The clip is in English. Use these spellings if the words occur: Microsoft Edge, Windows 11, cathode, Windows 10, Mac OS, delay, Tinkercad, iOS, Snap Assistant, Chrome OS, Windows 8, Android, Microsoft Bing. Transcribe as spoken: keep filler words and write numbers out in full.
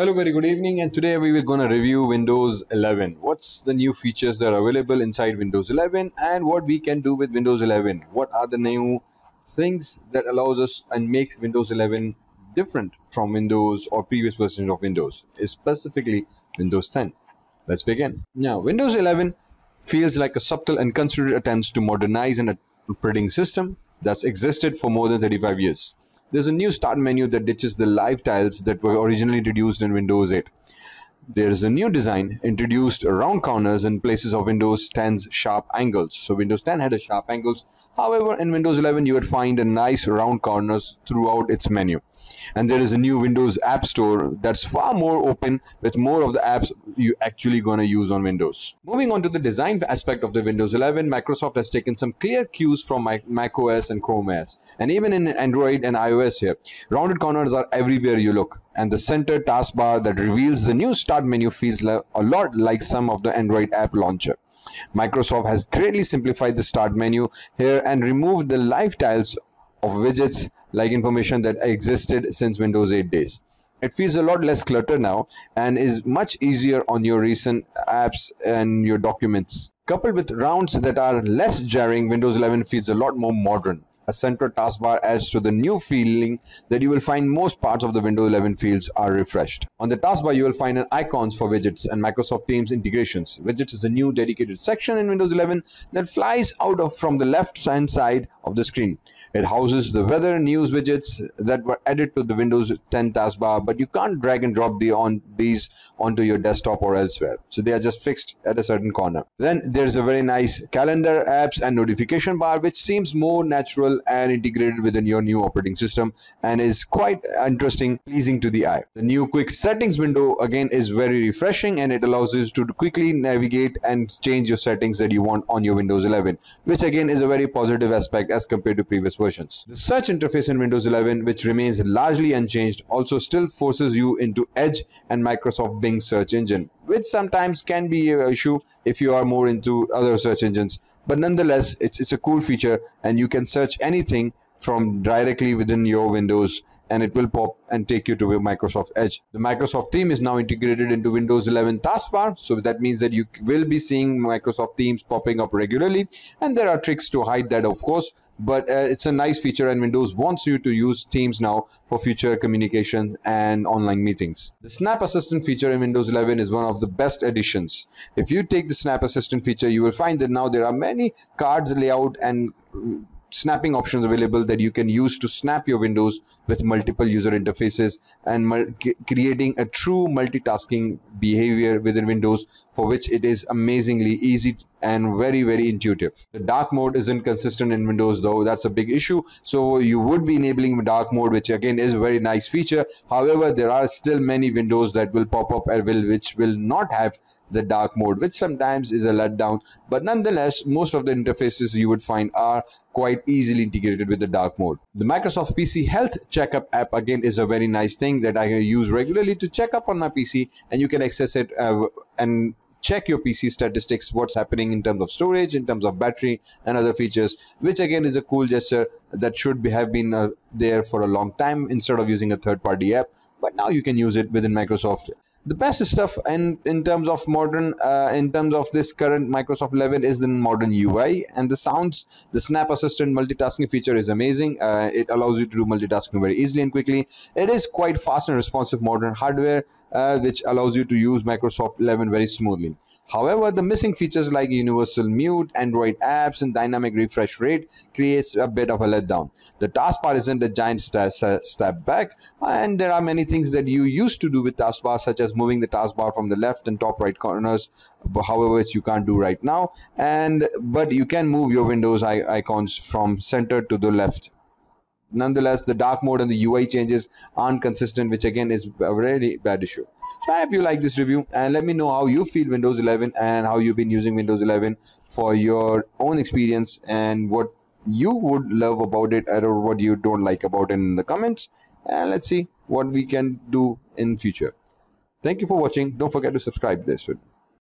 Hello, very good evening, and today we were going to review Windows eleven. What's the new features that are available inside Windows eleven and what we can do with Windows eleven. What are the new things that allows us and makes Windows eleven different from Windows or previous versions of Windows, specifically Windows ten. Let's begin. Now, Windows eleven feels like a subtle and considered attempt to modernize an operating system that's existed for more than thirty-five years. There's a new start menu that ditches the live tiles that were originally introduced in Windows eight. There's a new design introduced round corners in places of Windows ten's sharp angles. So Windows ten had a sharp angles. However, in Windows eleven, you would find a nice round corners throughout its menu. And there is a new Windows App Store that's far more open with more of the apps you actually gonna use on Windows. Moving on to the design aspect of the Windows eleven, Microsoft has taken some clear cues from Mac O S and Chrome O S, and even in Android and iOS here. Rounded corners are everywhere you look, and the center taskbar that reveals the new start menu feels a lot like some of the Android app launcher. Microsoft has greatly simplified the start menu here and removed the live tiles of widgets like information that existed since Windows eight days. It feels a lot less cluttered now and is much easier on your recent apps and your documents. Coupled with rounds that are less jarring, Windows eleven feels a lot more modern. A central taskbar adds to the new feeling that you will find most parts of the Windows eleven fields are refreshed. On the taskbar, you will find an icons for widgets and Microsoft Teams integrations. Widgets is a new dedicated section in Windows eleven that flies out of from the left-hand side of the screen. It houses the weather news widgets that were added to the Windows ten taskbar, but you can't drag and drop the on these onto your desktop or elsewhere. So they are just fixed at a certain corner. Then there's a very nice calendar, apps and notification bar, which seems more natural and integrated within your new operating system and is quite interesting, pleasing to the eye. The new quick settings window again is very refreshing, and it allows you to quickly navigate and change your settings that you want on your Windows eleven, which again is a very positive aspect as compared to previous versions. The search interface in Windows eleven, which remains largely unchanged, also still forces you into Edge and Microsoft Bing search engine, which sometimes can be an issue if you are more into other search engines. But nonetheless, it's, it's a cool feature, and you can search anything from directly within your Windows, and it will pop and take you to Microsoft Edge. The Microsoft Team is now integrated into Windows eleven taskbar, so that means that you will be seeing Microsoft Teams popping up regularly, and there are tricks to hide that, of course, but uh, it's a nice feature, and Windows wants you to use Teams now for future communication and online meetings. The Snap Assistant feature in Windows eleven is one of the best additions. If you take the Snap Assistant feature, you will find that now there are many cards layout and snapping options available that you can use to snap your windows with multiple user interfaces and mul creating a true multitasking behavior within Windows, for which it is amazingly easy and very very intuitive. The dark mode isn't consistent in Windows though, that's a big issue, so you would be enabling dark mode, which again is a very nice feature. However, there are still many windows that will pop up and will which will not have the dark mode, which sometimes is a letdown, but nonetheless most of the interfaces you would find are quite easily integrated with the dark mode. The Microsoft P C Health Checkup app again is a very nice thing that I use regularly to check up on my P C, and you can access it uh, and check your P C statistics, what's happening in terms of storage, in terms of battery and other features, which again is a cool gesture that should be, have been uh, there for a long time instead of using a third-party app, but now you can use it within Microsoft. The best stuff and in, in terms of modern uh, in terms of this current Microsoft eleven is the modern U I and the sounds. The Snap Assistant multitasking feature is amazing. Uh, it allows you to do multitasking very easily and quickly. It is quite fast and responsive modern hardware, uh, which allows you to use Microsoft eleven very smoothly. However, the missing features like universal mute, Android apps and dynamic refresh rate creates a bit of a letdown. The taskbar isn't a giant st st step back, and there are many things that you used to do with taskbar, such as moving the taskbar from the left and top right corners, however which you can't do right now, and but you can move your Windows icons from center to the left. Nonetheless, the dark mode and the U I changes aren't consistent, which again is a really bad issue. So I hope you like this review, and let me know how you feel Windows eleven and how you've been using Windows eleven for your own experience and what you would love about it or what you don't like about it in the comments, and let's see what we can do in future. Thank you for watching. Don't forget to subscribe this video.